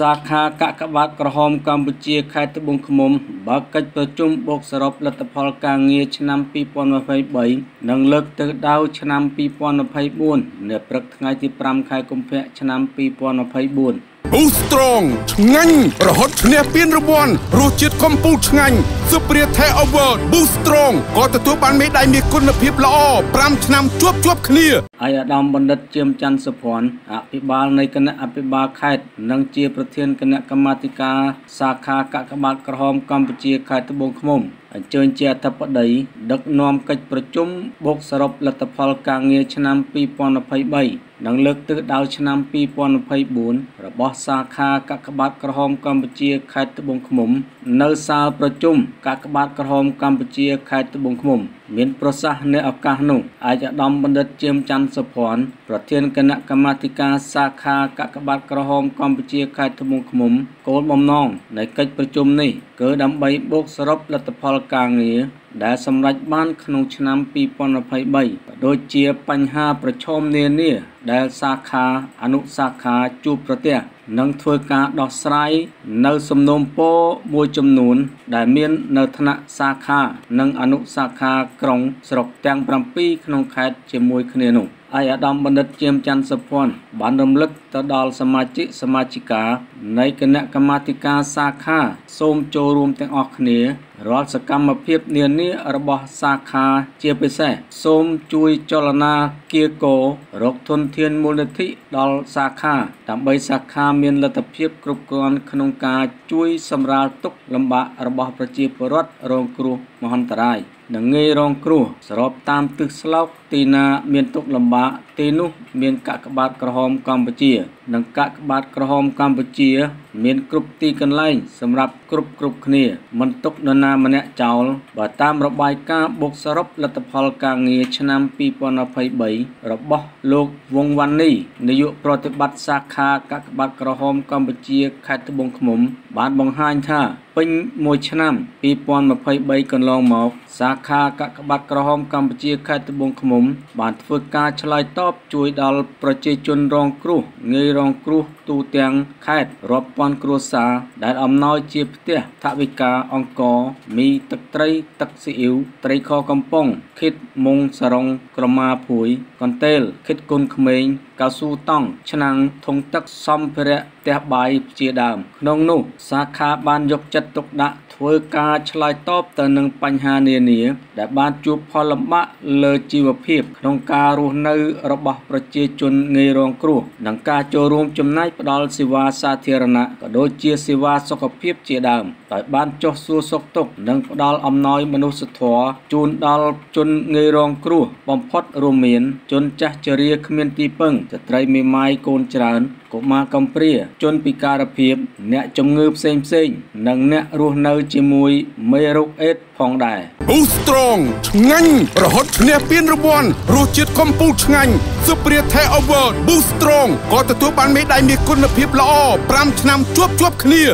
สาขากะกบาดกระหมกัมพูชีขายตะบุงขมมบักกิจประชุมบกสรบรัฐพลกลางเงียชนำปีปอนวัยใบนังเลิกตึกดาวชนำปีปอนวัยบุญเนื้อปรักไงที่ปรำขายกุมเพะชนำปีปอนวัยบุญบูสตรองงันระหดเนียเปียนระบวนรูจิตคอมปูงันสุเปรียแท้อเวอร์บูสตรองก่อตะตัวปันไม่ได้มีคุณภาพละอ้อปรำชนำจวบเคลียไออาดามบันดัดเจียมจันทร์สะพรอภิบาลในคณะอภิบาลขายนังเจียประเทียนคณะกรรมการสาขากะกบาดกระหมกัมพูชีขายตะบงขมมเจิญเจียทัพดัยดักนอมกิจประชุมบกสรบรัฐพลกลางเงียชนำปีปอนภัยใบนังเลิกตึกดาวชนำปีปอนภัยบุญระบอสาขากะกบาดกระหมกัมพูชีขายตะบงขมมในซาประชุมกะกบาดกระหมกัมพูชีขายตะบงขมมเหมือนประสาในอากาศหนุ่มอาจจะดำบันดัดเจียมจันทร์สะพรประเทียนคณะกรรมการสาขากะกบาดกระหมกัมพูชีขายตะบงขมมโกดมอมนองในกิจประชุมนี้เกิดดำใบบกสรบรัฐพลกลางนี้ได้สำหรับบ้านขนมชนำปีปอนภัยใบโดยเจียปัญหาประชมเนียนี่ได้สาขาอนุสาขาจูประเทศนังทวยการดอกไซร์ในสมนมโป้บวยจำนวนได้เมียนในธนาสาขานังอนุสาขากรงสรกแตงปรำปีขนมขายเจมวยขเนนุไออาดามบันดัดเจียมจันทร์สะพรบันดมลึกตะดอลสมาชิกสมาชิกาในคณะกรรมการสาขาส้มโจรวมแต่งออกเนื้อรอดสกรรมเพียบเนียนนี้ระบบสาขาเจียไปแส่ส้มจุยจรณาเกียโกรกทนเทียนมูลนิธิดอลสาขาตามใบสาขาเมียนระดับเพียบกรุบกรอนขนมกาจุยสำราตุกลำบะระบบประจีปรสรองครูมหันตรายดังเงยรองครูสรอบตามตึกสลอกตีนาเมียนตุกลำบะเตนุเมียนกะกบาดกระหมกัมพูชีดังกะกบาดกระหมกัมพูชีเมียนกรุบตีกันไล่สำหรับกรุบเนียมันตุกนานามันเนี่ยเจ้าบ่ตามระบายการบกสรบรัฐพลกลางเงียชนำปีปอนภัยใบระบอบโลกวงวันนี้นายกปฏิบัติสาขากะกบาดกระหมกัมพูชีขายตะบงขมมบาดบงหายท่าเป็นมวยชนำปีปอนภัยใบกันลองหมอกสาขากะกบาดกระหมกัมพูชีขายตะบงขมมบาดฝึกการชลายตอบจุยดอลประชาชนรองครูเงยรองครูตูเตียงขายรบปอนครัวซาได้อำนวยเจียบเตี้ยทวิกาองกอมีตักไตรตักซีอิวไตรคอกำปองคิดมงสรงกระมาผุยกอนเตลคิดกุนขมิงกาสูต้องชนังทงตักซอมเพระเตะใบเจียดามนงนุสาขาบานยกจัดตกดะทวยกาชลายตอบแต่หนึ่งปัญหาเนียเนียแต่บานจูพอลมะเลจีวเพียบนงการุนในระบบประชาชนเงยรองครูดังกาโจรวมจำนายประดลศิวาสาเทรณะก็โดยเจียศิวาสกเพียบเจียดามแต่บานจสูสกตกหนึ่งประดลอำน้อยมนุษย์ถวจูนดลจนเงยรองครูปอมพดรวมเมียนจนจะเจริญขมิ้นตีเปิงจะไตรมีไม้โกนจานก็มากำเปรี้ยจนปีการเพียบเนะจมเงือบเซ็งเซ็งนังเนะรูเนจมวยเมรุเอสพองได้บูสตรองงันระหดเนียเปียนระบวนรูจิตคอมปูงันสุเปรียแท้อเวอร์บูสตรองก่อตะตัวปันไม่ได้มีคุณภาพละอ้อปรำชนำจวบเคลีย